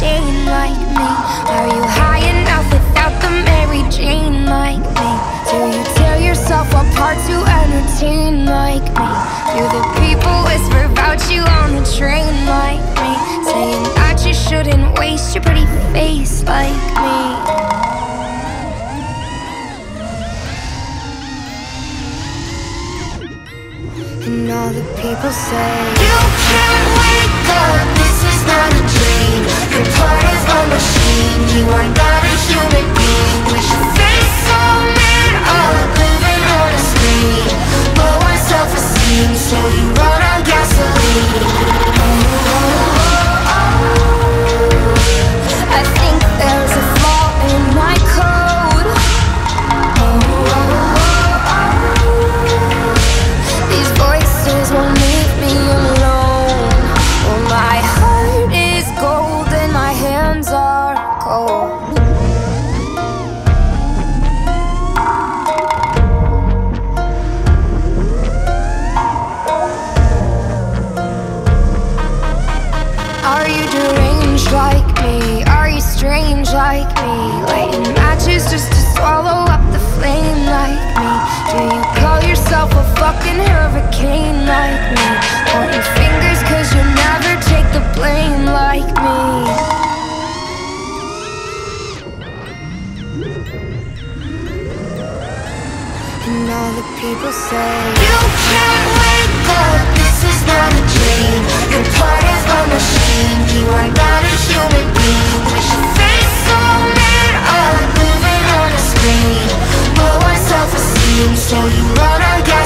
stain like me? Are you high enough without the Mary Jane like me? Do you tear yourself apart to entertain like me? Do the people whisper about you on the train like me, saying that you shouldn't waste your pretty face like me? And all the people say, you can't wake up, this is not a dream. You're part of a machine, you are not a human being. We should face so made up, living on a screen. Lower self-esteem, so you run out gasoline. I think there's a flaw in my code. Won't leave me alone. Well, my heart is gold and my hands are cold. Are you deranged like me? Are you strange like me? Lighting matches just to swallow up the flame like me? Do you call yourself a fucking hurricane like me? Pointing fingers cause you never take the blame like me. And all the people say, you can't wake up, this is not a dream. You're part of a machine, you are not a human being. We should face so made up, living on a screen. Lower self-esteem, so you run again.